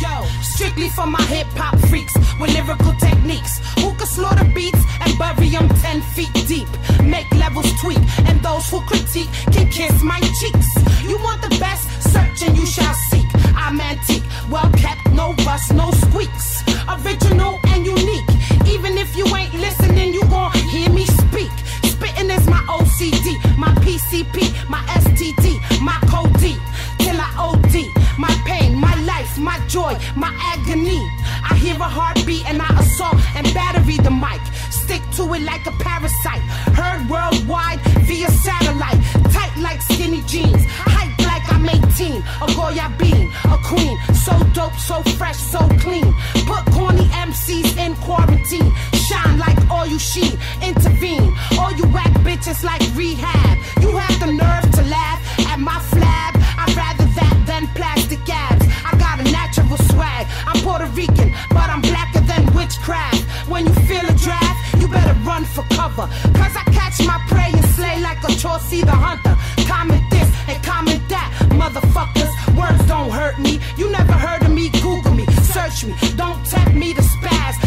Yo. Strictly for my hip-hop freaks with lyrical techniques who can slaughter beats and bury them 10 feet deep. Make levels tweak, and those who critique can kiss my cheeks. You want the best? Search and you shall seek. I'm antique, well kept, no rust, no squeaks. Original and unique. Even if you ain't listening, you gon' hear me speak. Spittin' is my OCD, my PCP, my STD, my Cody, till I OD. My pain, my life, my joy, my agony. I hear a heartbeat and I assault and battery the mic. Stick to it like a parasite. Heard worldwide via satellite. Tight like skinny jeans. Hype like I'm 18. A Goya bean, a queen. So dope, so fresh, so clean. Put corny MCs in quarantine. Shine like all you sheep. Intervene. All you whack bitches like rehab. You have the nerve to laugh at my flab. I'd rather that than plastic abs. I got a natural swag. I'm Puerto Rican, but I'm blacker than witchcraft. When you feel a draft, you better run for cover. Cause I catch my prey and slay like a Chauncey the Hunter. Comment this and comment that, motherfuckers. Words don't hurt me. You never heard of me, Google me, search me. Don't tempt me to spaz.